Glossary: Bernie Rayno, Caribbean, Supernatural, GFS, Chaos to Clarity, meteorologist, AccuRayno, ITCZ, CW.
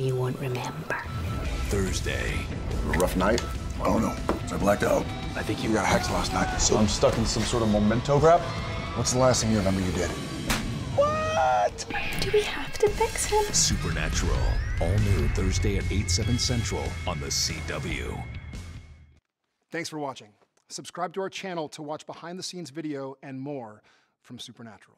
You won't remember. Thursday. A rough night? I don't know. I blacked out. I think you got hacked last night. So I'm stuck in some sort of memento grab? What's the last thing you remember you did? What? Do we have to fix him? Supernatural. All new Thursday at 8, 7 Central on the CW. Thanks for watching. Subscribe to our channel to watch behind-the-scenes video and more from Supernatural.